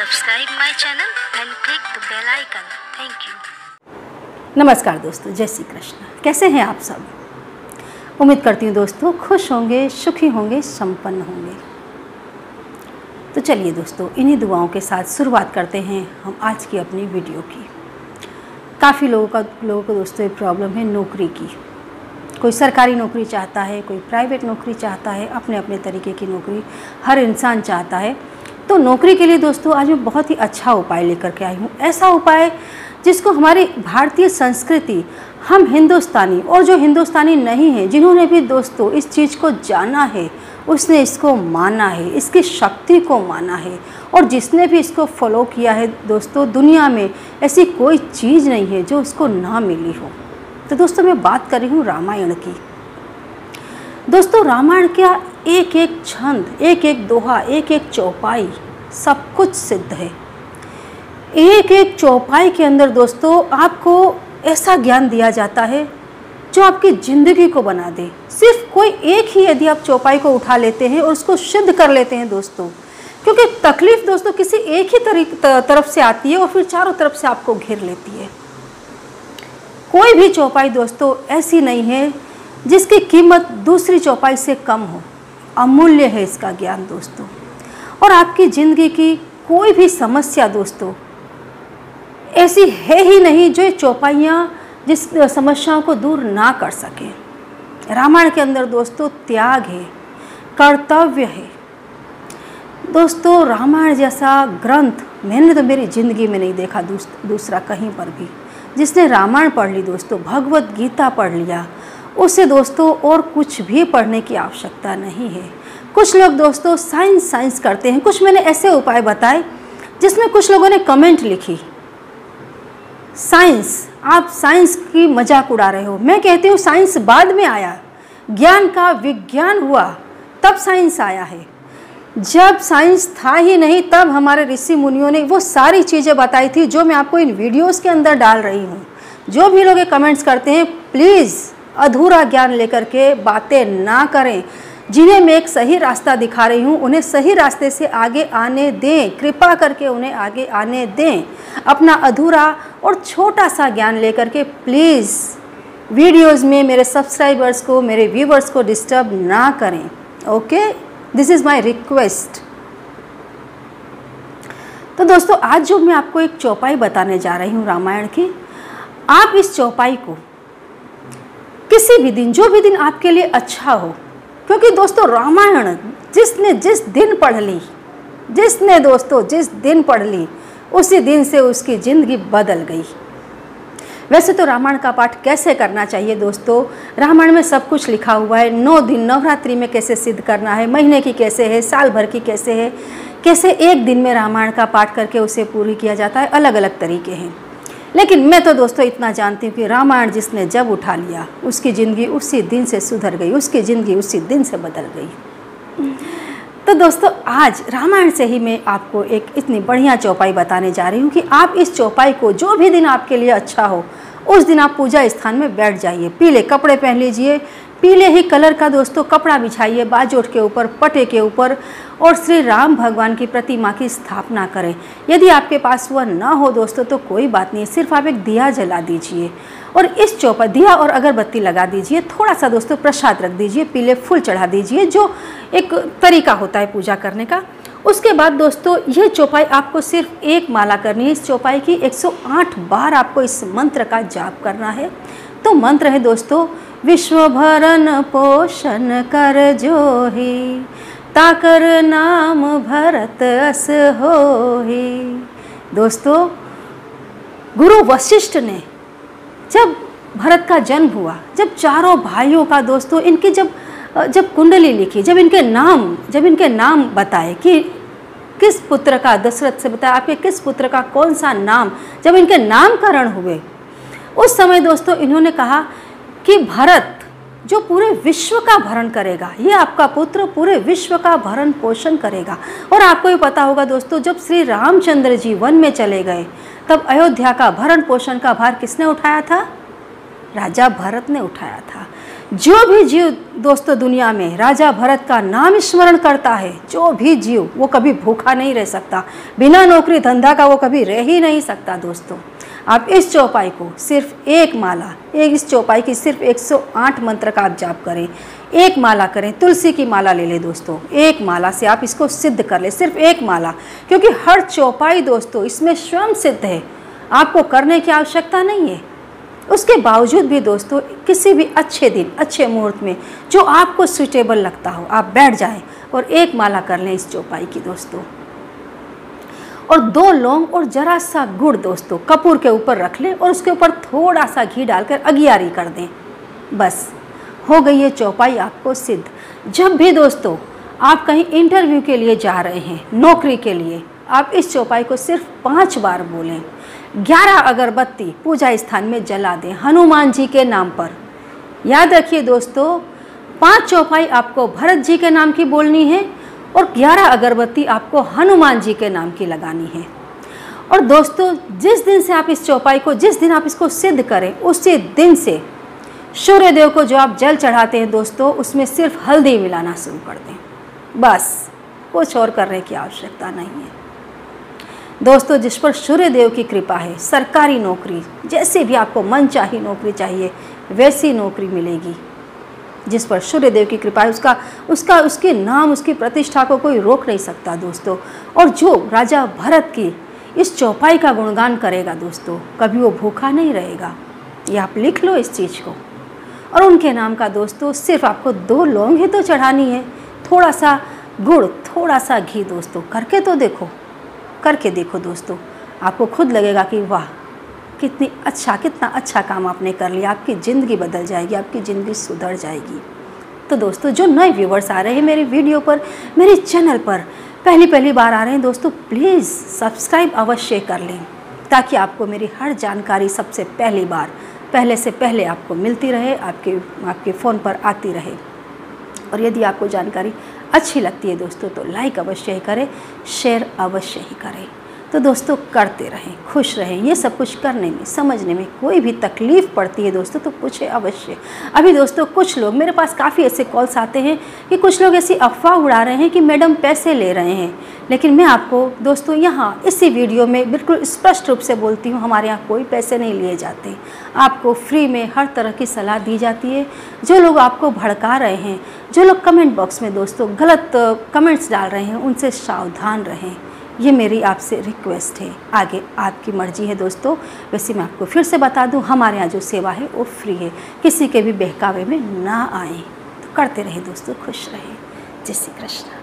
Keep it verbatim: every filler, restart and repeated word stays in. Subscribe my channel and click the bell icon. Thank you. नमस्कार दोस्तों, जय श्री कृष्ण। कैसे हैं आप सब? उम्मीद करती हूँ दोस्तों खुश होंगे, सुखी होंगे, संपन्न होंगे। तो चलिए दोस्तों, इन्हीं दुआओं के साथ शुरुआत करते हैं हम आज की अपनी वीडियो की। काफ़ी लोगों का लोगों को दोस्तों ये प्रॉब्लम है नौकरी की। कोई सरकारी नौकरी चाहता है, कोई प्राइवेट नौकरी चाहता है, अपने अपने तरीके की नौकरी हर इंसान चाहता है। तो नौकरी के लिए दोस्तों आज मैं बहुत ही अच्छा उपाय लेकर के आई हूँ। ऐसा उपाय जिसको हमारी भारतीय संस्कृति, हम हिंदुस्तानी और जो हिंदुस्तानी नहीं हैं, जिन्होंने भी दोस्तों इस चीज़ को जाना है, उसने इसको माना है, इसकी शक्ति को माना है। और जिसने भी इसको फॉलो किया है दोस्तों, दुनिया में ऐसी कोई चीज़ नहीं है जो उसको ना मिली हो। तो दोस्तों मैं बात कर रही हूँ रामायण की। दोस्तों रामायण का एक एक छंद, एक एक दोहा, एक एक चौपाई सब कुछ सिद्ध है। एक एक चौपाई के अंदर दोस्तों आपको ऐसा ज्ञान दिया जाता है जो आपकी ज़िंदगी को बना दे। सिर्फ कोई एक ही यदि आप चौपाई को उठा लेते हैं और उसको सिद्ध कर लेते हैं दोस्तों, क्योंकि तकलीफ़ दोस्तों किसी एक ही तरफ से आती है और फिर चारों तरफ से आपको घेर लेती है। कोई भी चौपाई दोस्तों ऐसी नहीं है जिसकी कीमत दूसरी चौपाई से कम हो। अमूल्य है इसका ज्ञान दोस्तों। और आपकी ज़िंदगी की कोई भी समस्या दोस्तों ऐसी है ही नहीं जो चौपाइयाँ जिस समस्याओं को दूर ना कर सकें। रामायण के अंदर दोस्तों त्याग है, कर्तव्य है। दोस्तों रामायण जैसा ग्रंथ मैंने तो मेरी ज़िंदगी में नहीं देखा दूसरा कहीं पर भी। जिसने रामायण पढ़ ली दोस्तों, भगवत गीता पढ़ लिया, उससे दोस्तों और कुछ भी पढ़ने की आवश्यकता नहीं है। कुछ लोग दोस्तों साइंस साइंस करते हैं। कुछ मैंने ऐसे उपाय बताए जिसमें कुछ लोगों ने कमेंट लिखी, साइंस, आप साइंस की मजाक उड़ा रहे हो। मैं कहती हूँ साइंस बाद में आया, ज्ञान का विज्ञान हुआ तब साइंस आया है। जब साइंस था ही नहीं तब हमारे ऋषि मुनियों ने वो सारी चीज़ें बताई थी जो मैं आपको इन वीडियोस के अंदर डाल रही हूँ। जो भी लोग कमेंट्स करते हैं, प्लीज़ अधूरा ज्ञान लेकर के बातें ना करें। जिन्हें मैं एक सही रास्ता दिखा रही हूँ उन्हें सही रास्ते से आगे आने दें, कृपा करके उन्हें आगे आने दें। अपना अधूरा और छोटा सा ज्ञान लेकर के प्लीज़ वीडियोज़ में मेरे सब्सक्राइबर्स को, मेरे व्यूवर्स को डिस्टर्ब ना करें। Okay, this is my request. तो दोस्तों आज जो मैं आपको एक चौपाई बताने जा रही हूँ रामायण की, आप इस चौपाई को किसी भी दिन, जो भी दिन आपके लिए अच्छा हो, क्योंकि दोस्तों रामायण जिसने जिस दिन पढ़ ली, जिसने दोस्तों जिस दिन पढ़ ली उसी दिन से उसकी ज़िंदगी बदल गई। वैसे तो रामायण का पाठ कैसे करना चाहिए दोस्तों, रामायण में सब कुछ लिखा हुआ है। नौ दिन नवरात्रि में कैसे सिद्ध करना है, महीने की कैसे है, साल भर की कैसे है, कैसे एक दिन में रामायण का पाठ करके उसे पूरी किया जाता है, अलग अलग तरीके हैं। लेकिन मैं तो दोस्तों इतना जानती हूँ कि रामायण जिसने जब उठा लिया उसकी ज़िंदगी उसी दिन से सुधर गई, उसकी ज़िंदगी उसी दिन से बदल गई। तो दोस्तों आज रामायण से ही मैं आपको एक इतनी बढ़िया चौपाई बताने जा रही हूँ कि आप इस चौपाई को जो भी दिन आपके लिए अच्छा हो उस दिन आप पूजा स्थान में बैठ जाइए। पीले कपड़े पहन लीजिए, पीले ही कलर का दोस्तों कपड़ा बिछाइए बाजोट के ऊपर, पटे के ऊपर, और श्री राम भगवान की प्रतिमा की स्थापना करें। यदि आपके पास वह ना हो दोस्तों तो कोई बात नहीं, सिर्फ आप एक दिया जला दीजिए और इस चौपाई, दिया और अगरबत्ती लगा दीजिए, थोड़ा सा दोस्तों प्रसाद रख दीजिए, पीले फूल चढ़ा दीजिए, जो एक तरीका होता है पूजा करने का। उसके बाद दोस्तों यह चौपाई आपको सिर्फ एक माला करनी है। इस चौपाई की एक सौ आठ बार आपको इस मंत्र का जाप करना है। तो मंत्र है दोस्तों, विश्वभरण पोषण कर जोहि, ताकर नाम भरत अस होहि। दोस्तों गुरु वशिष्ठ ने जब भरत का जन्म हुआ, जब चारों भाइयों का दोस्तों इनकी जब जब कुंडली लिखी, जब इनके नाम जब इनके नाम बताए कि किस पुत्र का, दशरथ से बताया आपके किस पुत्र का कौन सा नाम, जब इनके नामकरण हुए उस समय दोस्तों इन्होंने कहा कि भरत जो पूरे विश्व का भरण करेगा, ये आपका पुत्र पूरे विश्व का भरण पोषण करेगा। और आपको भी पता होगा दोस्तों जब श्री रामचंद्र जी वन में चले गए तब अयोध्या का भरण पोषण का भार किसने उठाया था? राजा भरत ने उठाया था। जो भी जीव दोस्तों दुनिया में राजा भरत का नाम स्मरण करता है, जो भी जीव, वो कभी भूखा नहीं रह सकता, बिना नौकरी धंधा का वो कभी रह ही नहीं सकता। दोस्तों आप इस चौपाई को सिर्फ एक माला, एक इस चौपाई की सिर्फ एक सौ आठ मंत्र का आप जाप करें, एक माला करें, तुलसी की माला ले लें दोस्तों, एक माला से आप इसको सिद्ध कर लें, सिर्फ एक माला, क्योंकि हर चौपाई दोस्तों इसमें स्वयं सिद्ध है, आपको करने की आवश्यकता नहीं है। उसके बावजूद भी दोस्तों किसी भी अच्छे दिन, अच्छे मुहूर्त में जो आपको सूटेबल लगता हो आप बैठ जाएं और एक माला कर लें इस चौपाई की दोस्तों, और दो लौंग और जरा सा गुड़ दोस्तों कपूर के ऊपर रख लें और उसके ऊपर थोड़ा सा घी डालकर अगियारी कर दें। बस हो गई ये चौपाई आपको सिद्ध। जब भी दोस्तों आप कहीं इंटरव्यू के लिए जा रहे हैं, नौकरी के लिए, आप इस चौपाई को सिर्फ पाँच बार बोलें। ग्यारह अगरबत्ती पूजा स्थान में जला दें हनुमान जी के नाम पर। याद रखिए दोस्तों, पांच चौपाई आपको भरत जी के नाम की बोलनी है और ग्यारह अगरबत्ती आपको हनुमान जी के नाम की लगानी है। और दोस्तों जिस दिन से आप इस चौपाई को, जिस दिन आप इसको सिद्ध करें, उसी दिन से सूर्यदेव को जो आप जल चढ़ाते हैं दोस्तों उसमें सिर्फ हल्दी मिलाना शुरू कर दें। बस कुछ और करने की आवश्यकता नहीं है दोस्तों। जिस पर सूर्यदेव की कृपा है, सरकारी नौकरी, जैसे भी आपको मन चाही नौकरी चाहिए वैसी नौकरी मिलेगी। जिस पर सूर्यदेव की कृपा है उसका उसका उसके नाम, उसकी प्रतिष्ठा को कोई रोक नहीं सकता दोस्तों। और जो राजा भरत की इस चौपाई का गुणगान करेगा दोस्तों कभी वो भूखा नहीं रहेगा। ये आप लिख लो इस चीज़ को। और उनके नाम का दोस्तों सिर्फ आपको दो लौंग ही तो चढ़ानी है, थोड़ा सा गुड़, थोड़ा सा घी दोस्तों। करके तो देखो, करके देखो दोस्तों, आपको खुद लगेगा कि वाह कितनी अच्छा, कितना अच्छा काम आपने कर लिया। आपकी ज़िंदगी बदल जाएगी, आपकी ज़िंदगी सुधर जाएगी। तो दोस्तों जो नए व्यूवर्स आ रहे हैं मेरे वीडियो पर, मेरे चैनल पर पहली पहली बार आ रहे हैं दोस्तों, प्लीज़ सब्सक्राइब अवश्य कर लें ताकि आपको मेरी हर जानकारी सबसे पहली बार, पहले से पहले आपको मिलती रहे, आपके आपके फ़ोन पर आती रहे। और यदि आपको जानकारी अच्छी लगती है दोस्तों तो लाइक अवश्य ही करें, शेयर अवश्य ही करें। तो दोस्तों करते रहें, खुश रहें। ये सब कुछ करने में, समझने में कोई भी तकलीफ़ पड़ती है दोस्तों तो पूछे अवश्य। अभी दोस्तों कुछ लोग, मेरे पास काफ़ी ऐसे कॉल्स आते हैं कि कुछ लोग ऐसी अफवाह उड़ा रहे हैं कि मैडम पैसे ले रहे हैं, लेकिन मैं आपको दोस्तों यहाँ इसी वीडियो में बिल्कुल स्पष्ट रूप से बोलती हूँ, हमारे यहाँ कोई पैसे नहीं लिए जाते। आपको फ्री में हर तरह की सलाह दी जाती है। जो लोग आपको भड़का रहे हैं, जो लोग कमेंट बॉक्स में दोस्तों गलत कमेंट्स डाल रहे हैं, उनसे सावधान रहें। ये मेरी आपसे रिक्वेस्ट है, आगे आपकी मर्जी है दोस्तों। वैसे मैं आपको फिर से बता दूं, हमारे यहाँ जो सेवा है वो फ्री है, किसी के भी बहकावे में ना आए। तो करते रहें दोस्तों, खुश रहें। जय श्री कृष्ण।